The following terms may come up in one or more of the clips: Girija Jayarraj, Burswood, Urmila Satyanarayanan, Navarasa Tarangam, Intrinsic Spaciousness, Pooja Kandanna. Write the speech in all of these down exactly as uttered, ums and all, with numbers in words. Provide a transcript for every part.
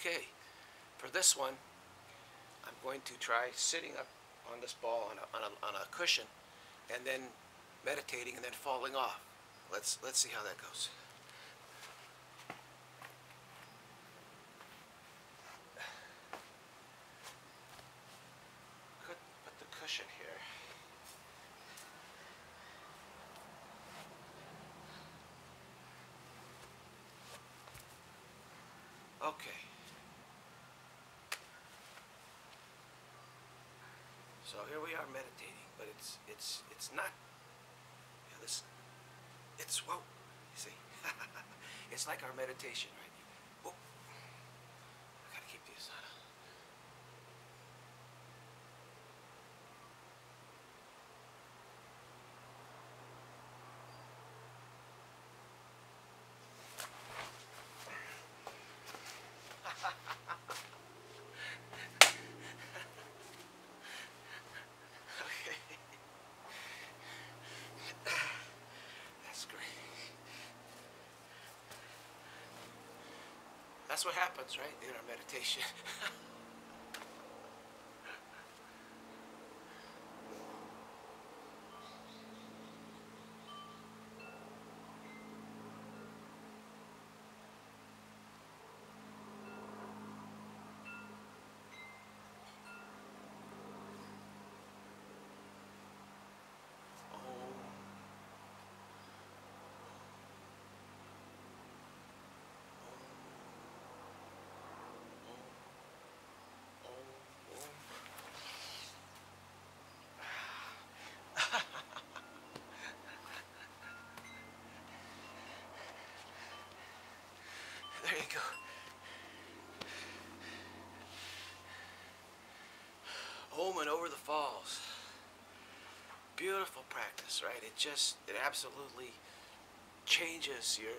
Okay, for this one, I'm going to try sitting up on this ball on a, on a, on a cushion and then meditating and then falling off. Let's, let's see how that goes. Could put the cushion here. Okay. So here we are meditating, but it's it's it's not. You know, this, it's whoa. You see, it's like our meditation, right? Whoa. I gotta keep these on. That's what happens, right, in our meditation. There you go. Home and over the falls. Beautiful practice, right? It just, it absolutely changes your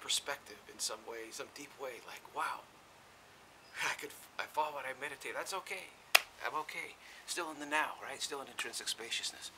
perspective in some way, some deep way. Like, wow, I could, I fall when I meditate. That's okay. I'm okay. Still in the now, right? Still in intrinsic spaciousness.